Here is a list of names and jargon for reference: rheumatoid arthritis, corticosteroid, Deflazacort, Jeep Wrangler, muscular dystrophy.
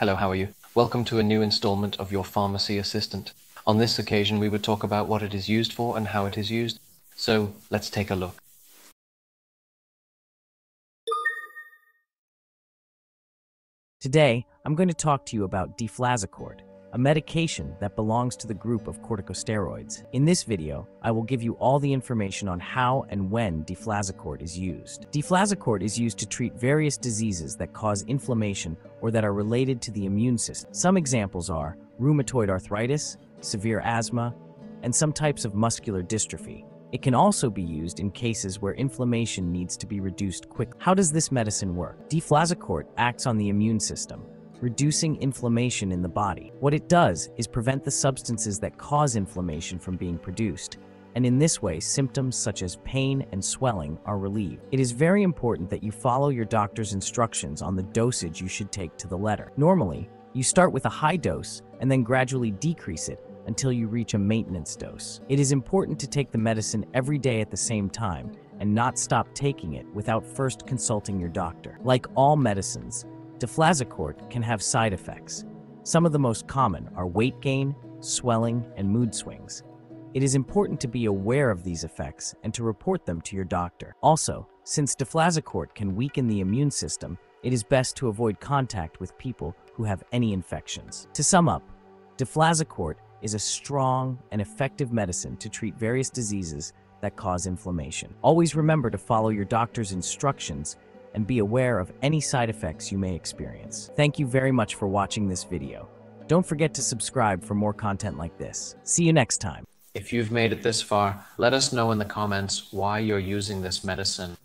Hello, how are you? Welcome to a new installment of your Pharmacy Assistant. On this occasion, we would talk about what it is used for and how it is used. So let's take a look. Today, I'm going to talk to you about Deflazacort, a medication that belongs to the group of corticosteroids. In this video, I will give you all the information on how and when Deflazacort is used. Deflazacort is used to treat various diseases that cause inflammation or that are related to the immune system. Some examples are rheumatoid arthritis, severe asthma, and some types of muscular dystrophy. It can also be used in cases where inflammation needs to be reduced quickly. How does this medicine work? Deflazacort acts on the immune system, reducing inflammation in the body. What it does is prevent the substances that cause inflammation from being produced, and in this way, symptoms such as pain and swelling are relieved. It is very important that you follow your doctor's instructions on the dosage you should take to the letter. Normally, you start with a high dose and then gradually decrease it until you reach a maintenance dose. It is important to take the medicine every day at the same time and not stop taking it without first consulting your doctor. Like all medicines, Deflazacort can have side effects. Some of the most common are weight gain, swelling, and mood swings. It is important to be aware of these effects and to report them to your doctor. Also, since Deflazacort can weaken the immune system, it is best to avoid contact with people who have any infections. To sum up, Deflazacort is a strong and effective medicine to treat various diseases that cause inflammation. Always remember to follow your doctor's instructions and be aware of any side effects you may experience. Thank you very much for watching this video. Don't forget to subscribe for more content like this. See you next time. If you've made it this far, let us know in the comments why you're using this medicine.